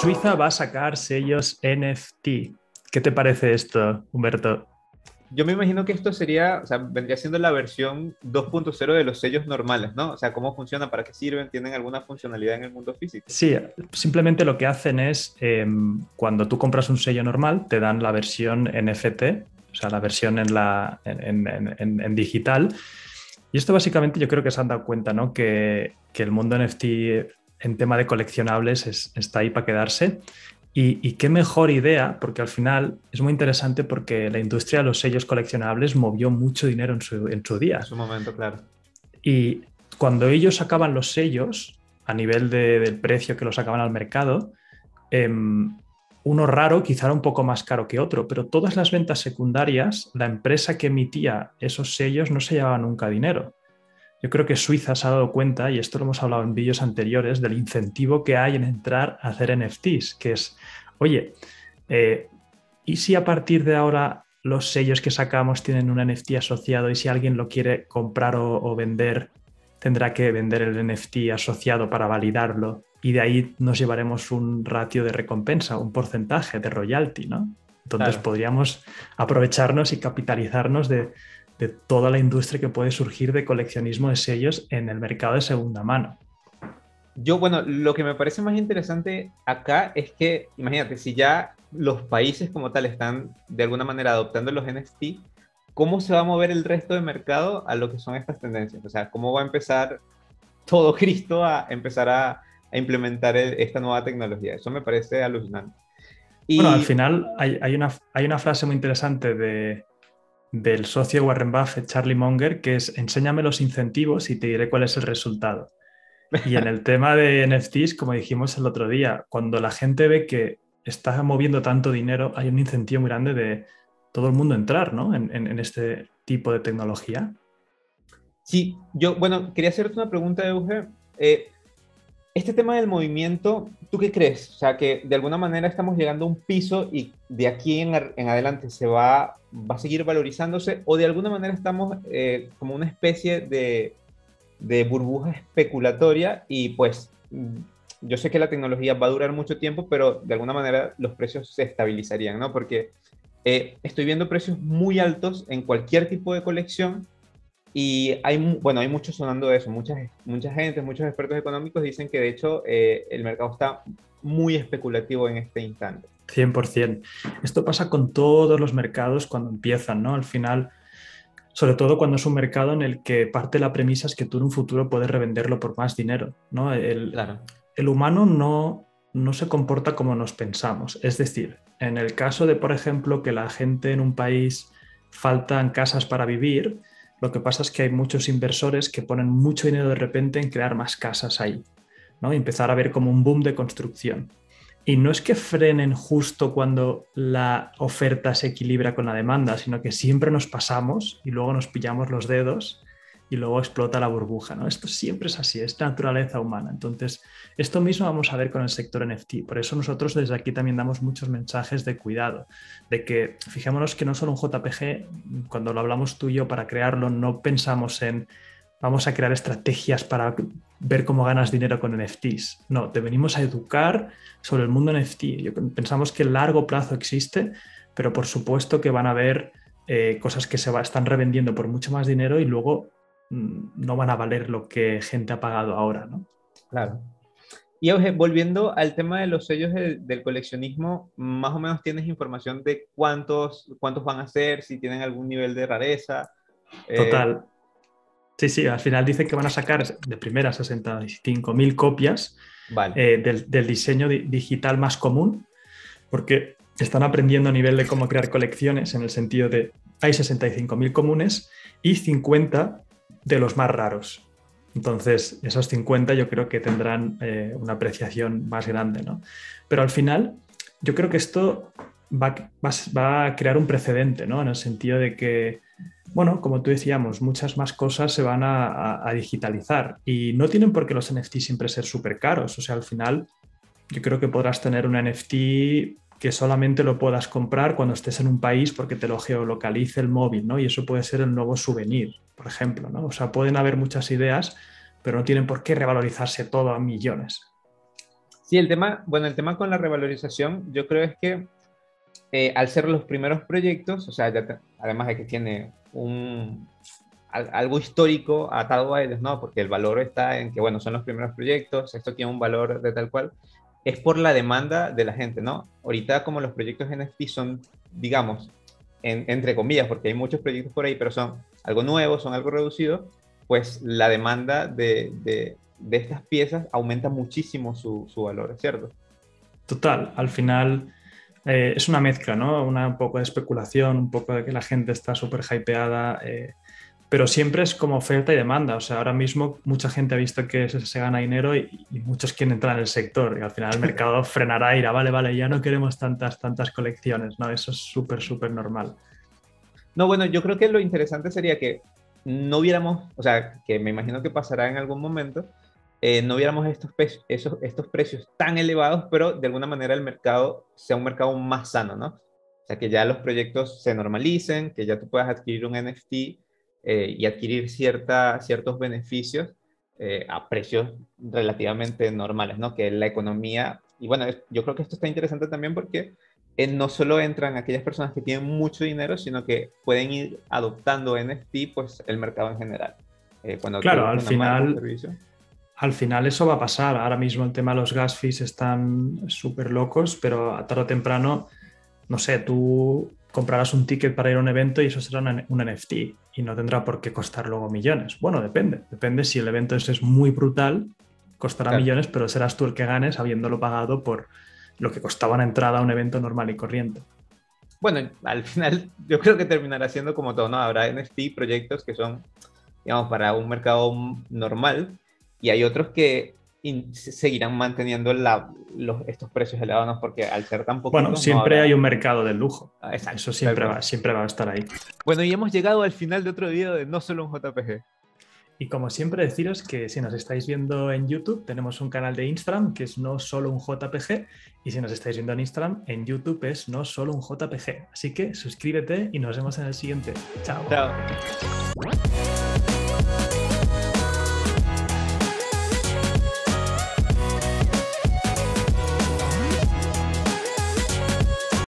Suiza va a sacar sellos NFT. ¿Qué te parece esto, Humberto? Yo me imagino que esto sería, o sea, vendría siendo la versión 2.0 de los sellos normales, ¿no? O sea, ¿cómo funcionan? ¿Para qué sirven? ¿Tienen alguna funcionalidad en el mundo físico? Sí, simplemente lo que hacen es, cuando tú compras un sello normal, te dan la versión NFT, o sea, la versión en digital. Y esto básicamente yo creo que se han dado cuenta, ¿no? Que el mundo NFT en tema de coleccionables está ahí para quedarse. Y qué mejor idea, porque al final es muy interesante porque la industria de los sellos coleccionables movió mucho dinero en su día. En su momento, claro. Y cuando ellos sacaban los sellos, a nivel del precio que los sacaban al mercado, uno raro quizá era un poco más caro que otro, pero todas las ventas secundarias, la empresa que emitía esos sellos no se llevaba nunca dinero. Yo creo que Suiza se ha dado cuenta, y esto lo hemos hablado en vídeos anteriores, del incentivo que hay en entrar a hacer NFTs, que es, oye, ¿y si a partir de ahora los sellos que sacamos tienen un NFT asociado y si alguien lo quiere comprar o vender, tendrá que vender el NFT asociado para validarlo? Y de ahí nos llevaremos un ratio de recompensa, un porcentaje de royalty, ¿no? Entonces claro, podríamos aprovecharnos y capitalizarnos de toda la industria que puede surgir de coleccionismo de sellos en el mercado de segunda mano. Yo, bueno, lo que me parece más interesante acá es que, imagínate, si ya los países como tal están de alguna manera adoptando los NFT, ¿cómo se va a mover el resto del mercado a lo que son estas tendencias? O sea, ¿cómo va a empezar todo Cristo a empezar a implementar esta nueva tecnología? Eso me parece alucinante. Y... bueno, al final hay una frase muy interesante del socio Warren Buffett, Charlie Munger, que es: enséñame los incentivos y te diré cuál es el resultado. Y en el tema de NFTs, como dijimos el otro día, cuando la gente ve que está moviendo tanto dinero, hay un incentivo muy grande de todo el mundo entrar, ¿no? en este tipo de tecnología. Sí, yo, bueno, quería hacerte una pregunta, Euge. Este tema del movimiento, ¿tú qué crees? O sea, que de alguna manera estamos llegando a un piso y de aquí en adelante va a seguir valorizándose, o de alguna manera estamos como una especie de burbuja especulatoria y pues yo sé que la tecnología va a durar mucho tiempo, pero de alguna manera los precios se estabilizarían, ¿no? Porque estoy viendo precios muy altos en cualquier tipo de colección. Y hay mucho sonando de eso, mucha gente, muchos expertos económicos dicen que de hecho el mercado está muy especulativo en este instante. 100%. Esto pasa con todos los mercados cuando empiezan, ¿no? Al final, sobre todo cuando es un mercado en el que parte la premisa es que tú en un futuro puedes revenderlo por más dinero, ¿no? Claro. El humano no se comporta como nos pensamos. Es decir, en el caso de, por ejemplo, que la gente en un país faltan casas para vivir, lo que pasa es que hay muchos inversores que ponen mucho dinero de repente en crear más casas ahí, ¿no? Y empezar a ver como un boom de construcción. Y no es que frenen justo cuando la oferta se equilibra con la demanda, sino que siempre nos pasamos y luego nos pillamos los dedos y luego explota la burbuja, ¿no? Esto siempre es así, es naturaleza humana. Entonces, esto mismo vamos a ver con el sector NFT. Por eso nosotros desde aquí también damos muchos mensajes de cuidado, de que fijémonos que no solo un JPG, cuando lo hablamos tú y yo para crearlo, no pensamos en vamos a crear estrategias para ver cómo ganas dinero con NFTs. No, te venimos a educar sobre el mundo NFT. Pensamos que el largo plazo existe, pero por supuesto que van a haber cosas que están revendiendo por mucho más dinero y luego no van a valer lo que gente ha pagado ahora, ¿no? Claro. Y volviendo al tema de los sellos del coleccionismo, más o menos tienes información de cuántos van a ser, si tienen algún nivel de rareza. Total. Sí, al final dicen que van a sacar de primera 65.000 copias, vale, del diseño digital más común, porque están aprendiendo a nivel de cómo crear colecciones, en el sentido de hay 65.000 comunes y 50 de los más raros. Entonces, esos 50 yo creo que tendrán una apreciación más grande, ¿no? Pero al final, yo creo que esto va a crear un precedente, ¿no? En el sentido de que, bueno, como tú decíamos, muchas más cosas se van a digitalizar y no tienen por qué los NFT siempre ser súper caros. O sea, al final, yo creo que podrás tener un NFT que solamente lo puedas comprar cuando estés en un país porque te lo geolocalice el móvil, ¿no? Y eso puede ser el nuevo souvenir, por ejemplo, ¿no? O sea, pueden haber muchas ideas, pero no tienen por qué revalorizarse todo a millones. Sí, el tema con la revalorización, yo creo es que al ser los primeros proyectos, o sea, además de que tiene algo histórico atado a ellos, ¿no? Porque el valor está en que, bueno, son los primeros proyectos, esto tiene un valor de tal cual, es por la demanda de la gente, ¿no? Ahorita como los proyectos NFT son, digamos, entre comillas, porque hay muchos proyectos por ahí, pero son algo nuevo, son algo reducido, pues la demanda de estas piezas aumenta muchísimo su valor, ¿cierto? Total, al final es una mezcla, ¿no? Un poco de especulación, un poco de que la gente está súper hypeada, pero siempre es como oferta y demanda. O sea, ahora mismo mucha gente ha visto que se gana dinero y muchos quieren entrar en el sector y al final el mercado frenará y dirá, vale, ya no queremos tantas colecciones, ¿no? Eso es súper normal. No, bueno, yo creo que lo interesante sería que no viéramos, o sea, que me imagino que pasará en algún momento, no viéramos estos precios tan elevados, pero de alguna manera el mercado sea un mercado más sano, ¿no? O sea, que ya los proyectos se normalicen, que ya tú puedas adquirir un NFT y adquirir ciertos beneficios a precios relativamente normales, ¿no? Que la economía, y bueno, yo creo que esto está interesante también porque no solo entran aquellas personas que tienen mucho dinero, sino que pueden ir adoptando NFT, pues el mercado en general. Claro, al final eso va a pasar. Ahora mismo el tema de los gas fees están súper locos, pero a tarde o temprano, no sé, tú comprarás un ticket para ir a un evento y eso será un NFT y no tendrá por qué costar luego millones. Bueno, depende si el evento es muy brutal, costará millones, pero serás tú el que ganes habiéndolo pagado por lo que costaba una entrada a un evento normal y corriente. Bueno, al final yo creo que terminará siendo como todo, ¿no? Habrá NFT proyectos que son, digamos, para un mercado normal y hay otros que seguirán manteniendo estos precios elevados, ¿no? Porque al ser tan poquitos... Bueno, siempre hay un mercado del lujo. Exacto, eso siempre va a estar ahí. Bueno, y hemos llegado al final de otro video de No Solo un JPG. Y como siempre deciros que si nos estáis viendo en YouTube tenemos un canal de Instagram que es No Solo un JPG y si nos estáis viendo en Instagram, en YouTube es No Solo un JPG. Así que suscríbete y nos vemos en el siguiente. Chao.